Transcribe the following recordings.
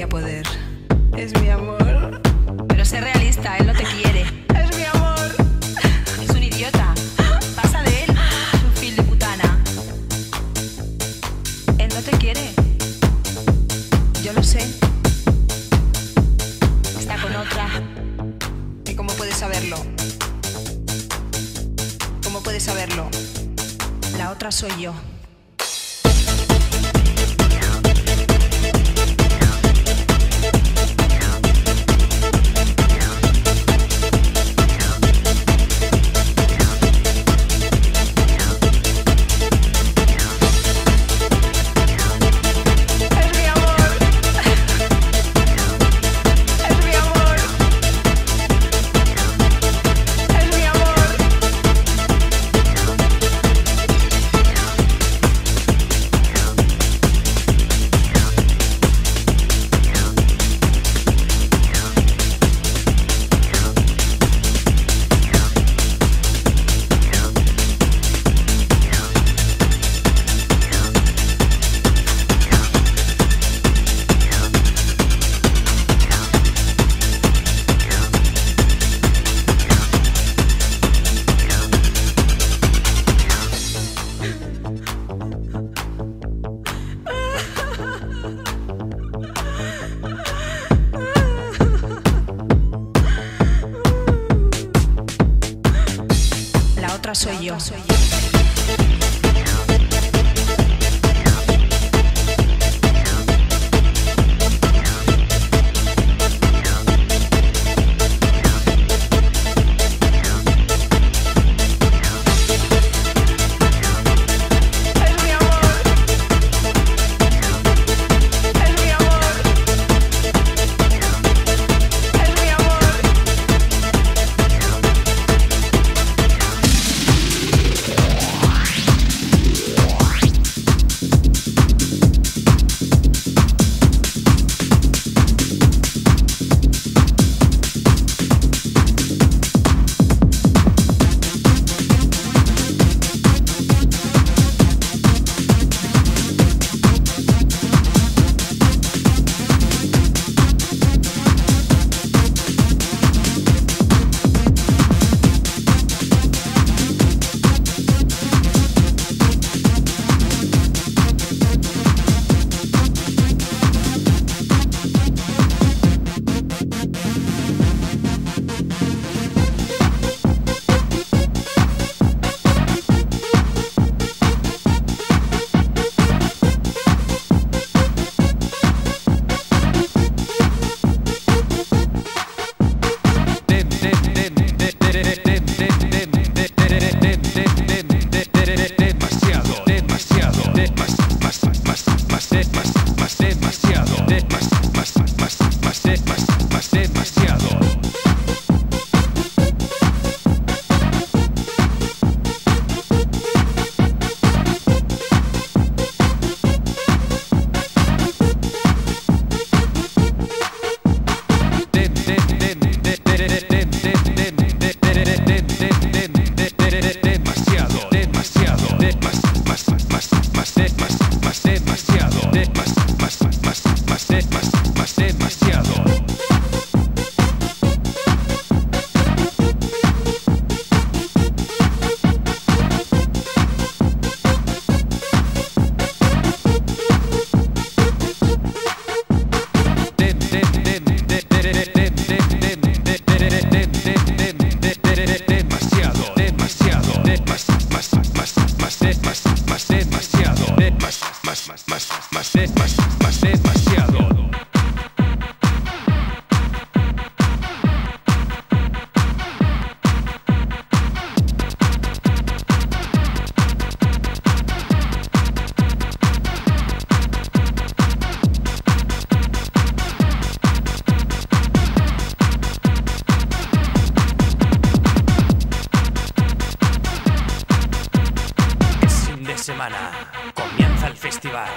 voy a poder. Es mi amor. Pero sé realista, él no te quiere. Es mi amor. Es un idiota. Pasa de él. Es un fil de putana. Él no te quiere. Yo lo sé. Está con otra. ¿Y cómo puedes saberlo? ¿Cómo puedes saberlo? La otra soy yo. Soy yo. Comienza el festival.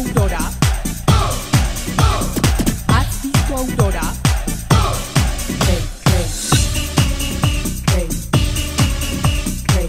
autora? ¿Has visto autora? Hey, hey, hey, hey, hey, hey, hey.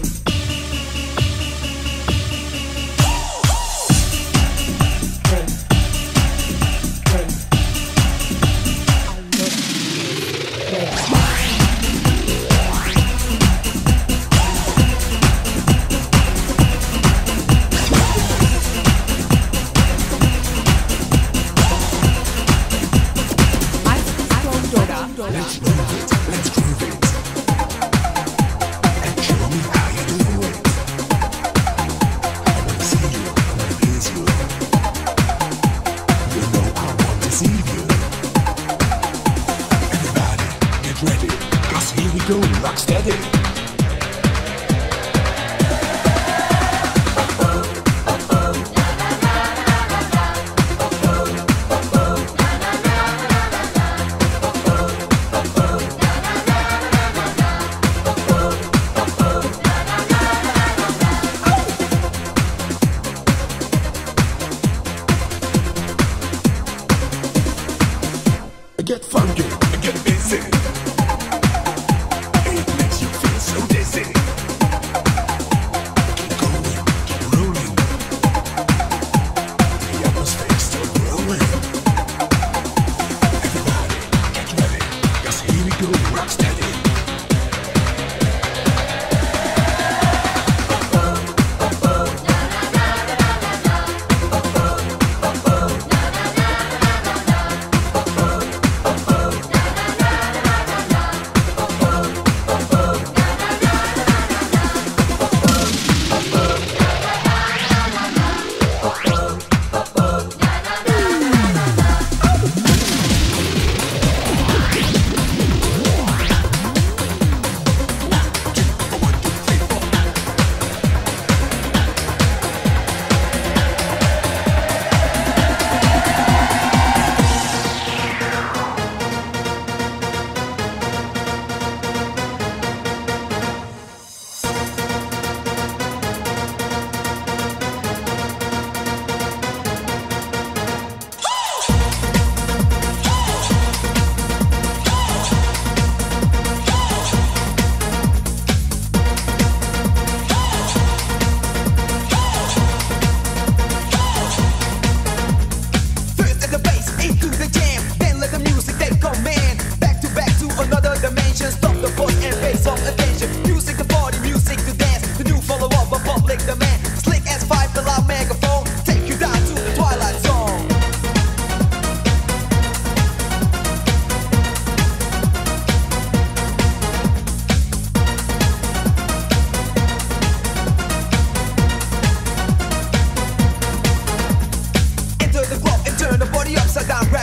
Let's move it, let's groove it, and show me how you do it. I wanna see you, I wanna please you. You know I won't deceive you. Everybody, get ready, cause here we go, rock steady. Get funky, get busy. It makes you feel so dizzy. Keep going, keep rolling. The atmosphere's still growing. Everybody, get ready, cause here we go, rock steady.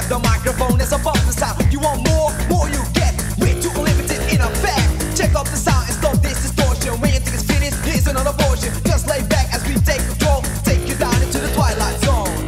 The microphone is above the sound. You want more? More you get. We're too limited in a fact. Check up the sound and stop this distortion. When you think it's finished, here's another portion. Just lay back as we take control. Take you down into the twilight zone. Twilight.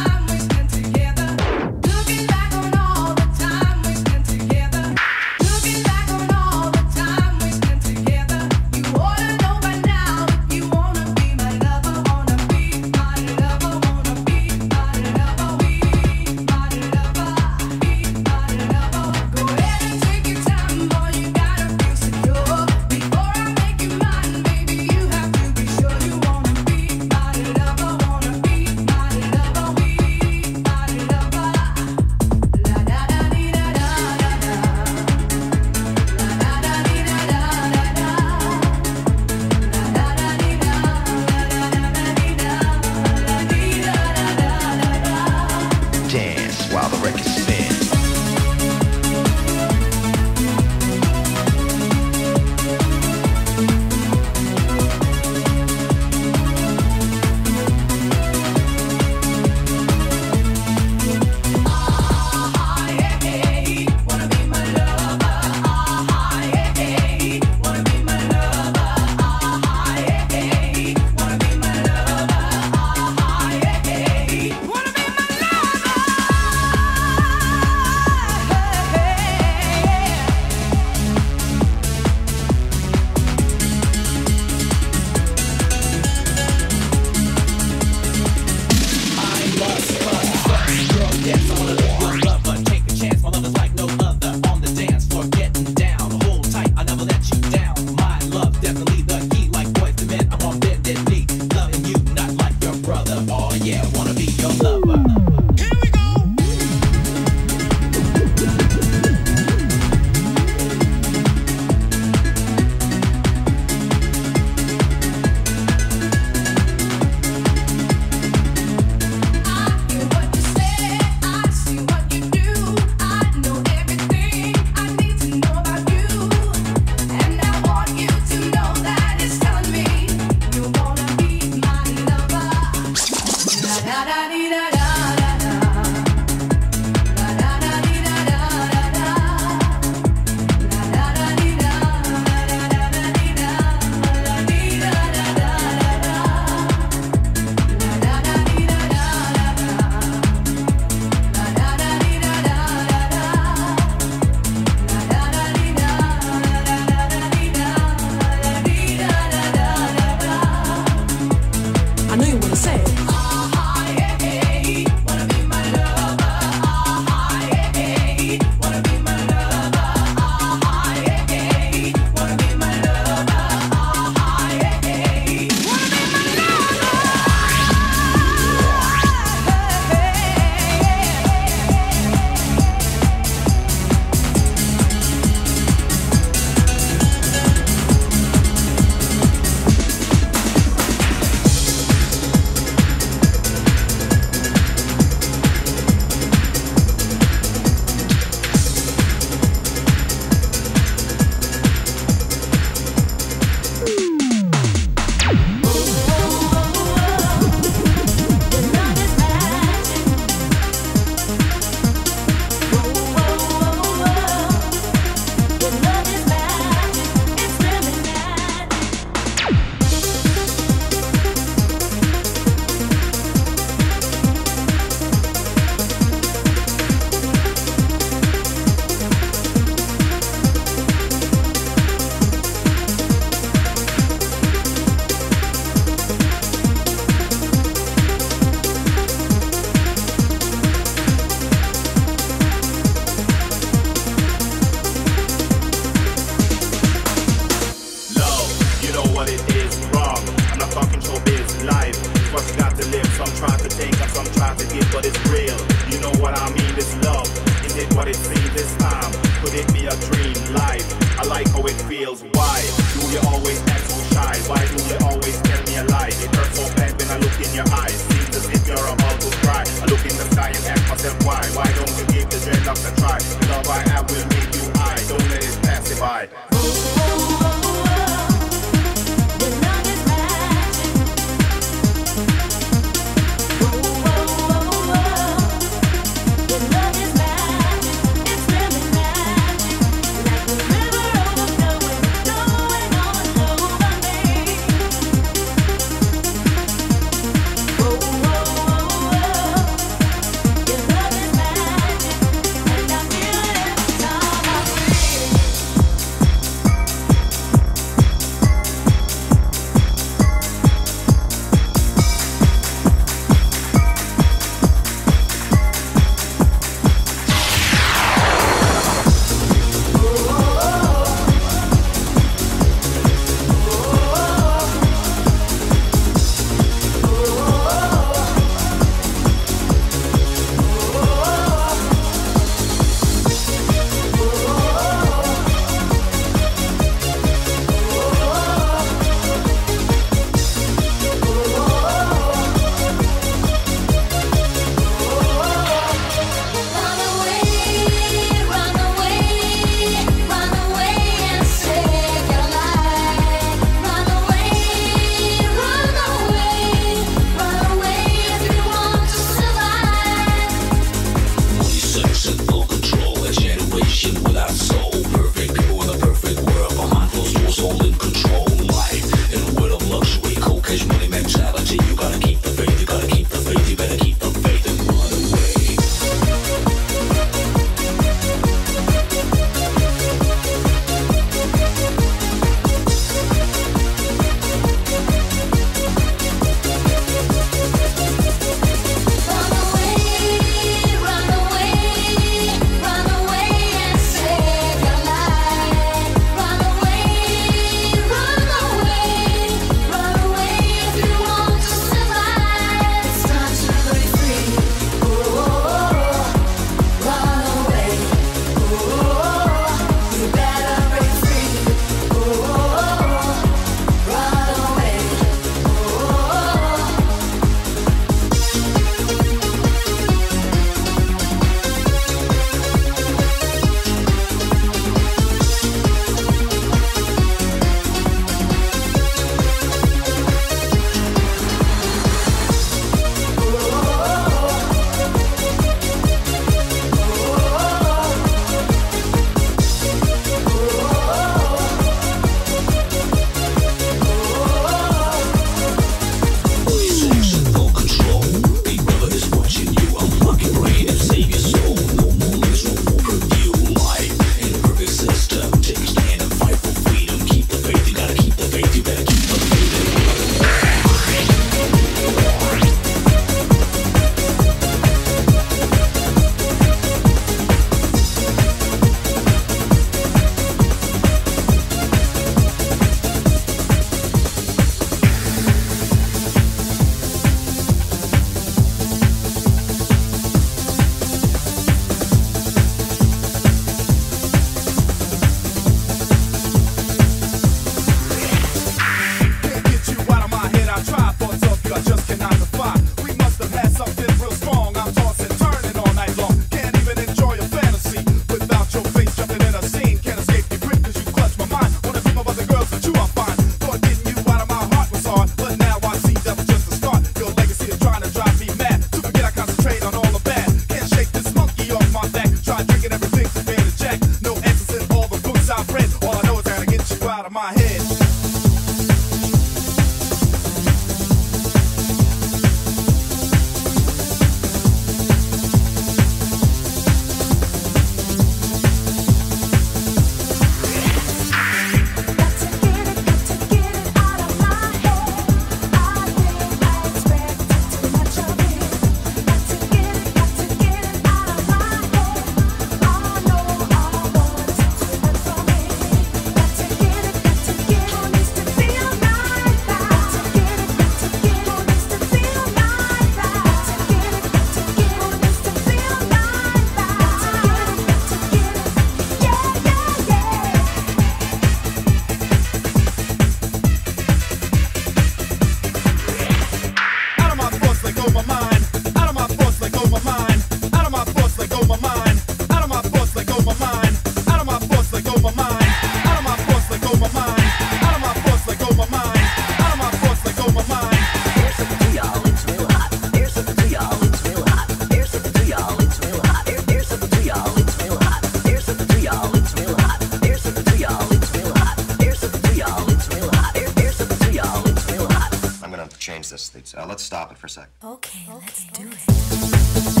sleeps. Let's stop it for a second. Okay, let's do it.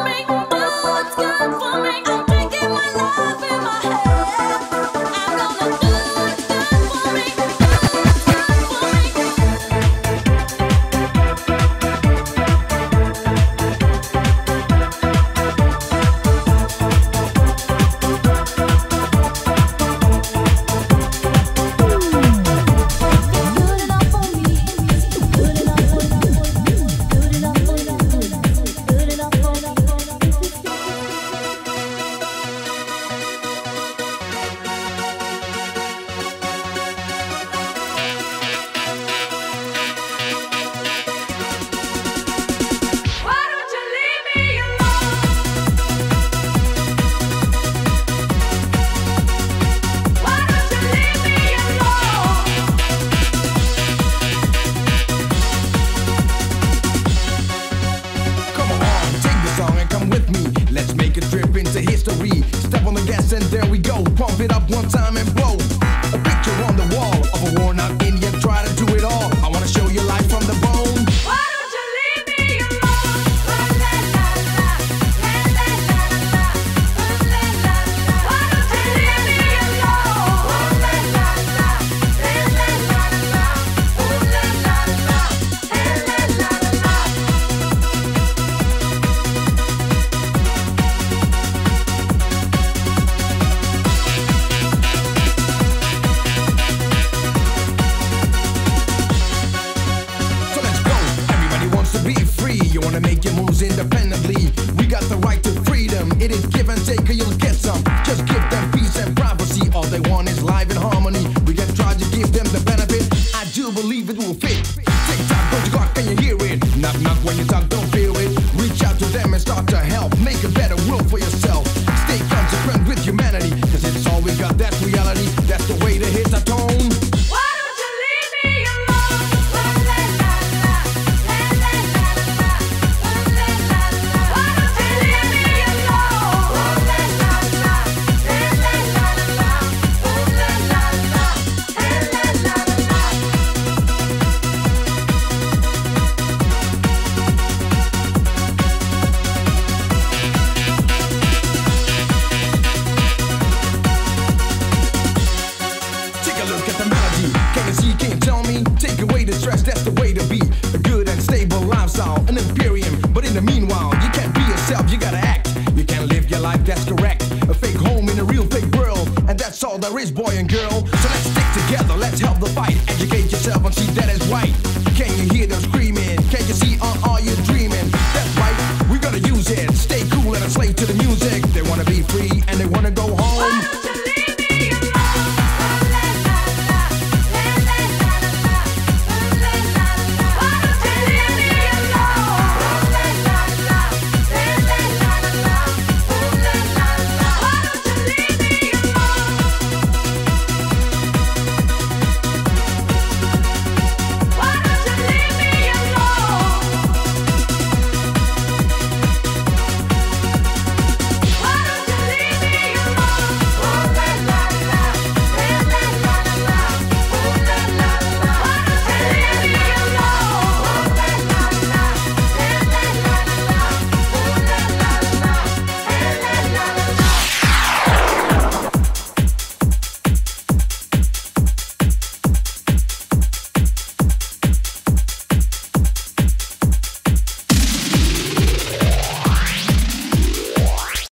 They wanna be